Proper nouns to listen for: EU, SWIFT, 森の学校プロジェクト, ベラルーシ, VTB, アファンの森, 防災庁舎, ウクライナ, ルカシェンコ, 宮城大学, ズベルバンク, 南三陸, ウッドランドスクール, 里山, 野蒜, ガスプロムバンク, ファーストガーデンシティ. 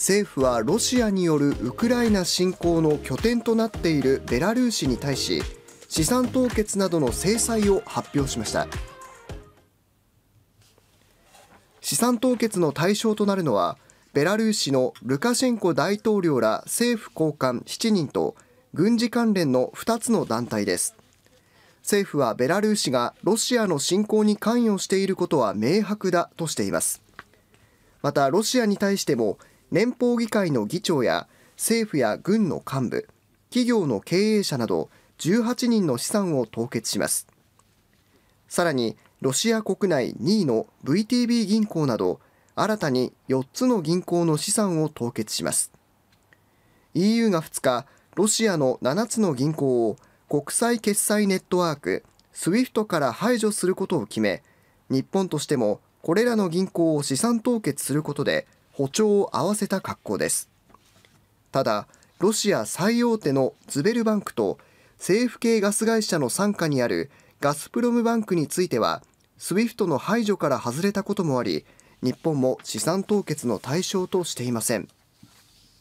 政府はロシアによるウクライナ侵攻の拠点となっているベラルーシに対し、資産凍結などの制裁を発表しました。資産凍結の対象となるのは、ベラルーシのルカシェンコ大統領ら政府高官7人と軍事関連の2つの団体です。政府はベラルーシがロシアの侵攻に関与していることは明白だとしています。また、ロシアに対しても連邦議会の議長や政府や軍の幹部、企業の経営者など18人の資産を凍結します。さらに、ロシア国内2位の VTB 銀行など新たに4つの銀行の資産を凍結します。EU が2日、ロシアの7つの銀行を国際決済ネットワーク SWIFT から排除することを決め、日本としてもこれらの銀行を資産凍結することで歩調を合わせた格好です。ただ、ロシア最大手のズベルバンクと政府系ガス会社の傘下にあるガスプロムバンクについては SWIFT の排除から外れたこともあり、日本も資産凍結の対象としていません。